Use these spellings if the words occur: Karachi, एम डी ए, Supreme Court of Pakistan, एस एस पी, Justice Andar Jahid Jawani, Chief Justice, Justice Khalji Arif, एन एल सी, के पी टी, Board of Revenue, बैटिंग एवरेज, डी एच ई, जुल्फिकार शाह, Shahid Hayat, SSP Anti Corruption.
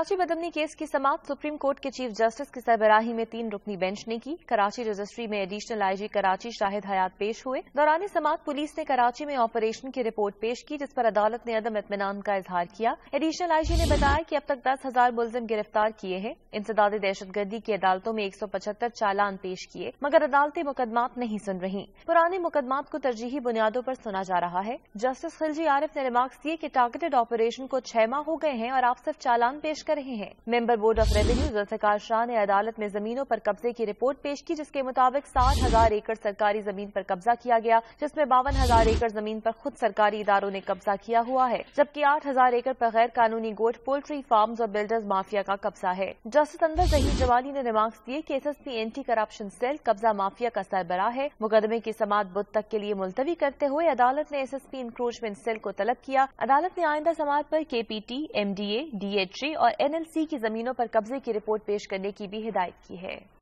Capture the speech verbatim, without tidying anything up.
Karachi बदमनी case की समाप्त supreme court के चीफ जस्टिस की सरबराही में तीन रुकनी बेंच ने की। कराची रजिस्ट्री में एडिशनल आईजी कराची शाहिद हयात पेश हुए। दौरान समाप्त पुलिस ने कराची में ऑपरेशन की रिपोर्ट पेश की, जिस पर अदालत ने अदम इत्मीनान का इजहार किया। एडिशनल आईजी ने बताया कि अब तक दस हजार मुलजिम गिरफ्तार किए हैं। इंसदाद दहशतगर्दी की अदालतों में एक सौ पचहत्तर चालान पेश किए, मगर अदालतें मुकदमात नहीं सुन रही। पुराने मुकदमात को तरजीही बुनियादों पर सुना जा रहा है। जस्टिस खिलजी आरिफ ने रिमार्क्स दिए कि टारगेटेड ऑपरेशन को छह माह हो गए हैं और आप सिर्फ चालान पेश कर रहे हैं। Member board of revenue जुल्फिकार शाह ने अदालत में जमीनों पर कब्जे की रिपोर्ट पेश की, जिसके मुताबिक साठ हजार एकड़ सरकारी जमीन पर कब्जा किया गया, जिसमें बावन हजार एकड़ जमीन पर खुद सरकारी इदारों ने कब्जा किया हुआ है, जबकि आठ हजार एकड़ पर गैर कानूनी गोट पोल्ट्री फार्म्स और बिल्डर्स माफिया का कब्जा है। जस्टिस अंदर जहीद जवानी ने रिमार्क्स दिए कि एस एस पी anti corruption cell कब्जा माफिया का सरबरा है। मुकदमे की समात बुध तक के लिए मुलतवी करते हुए अदालत ने एस एस पी encroachment cell को तलब किया। अदालत ने आइंदा समात पर के पी टी, एम डी ए, डी एच ई और एन एल सी की जमीनों पर कब्जे की रिपोर्ट पेश करने की भी हिदायत की है।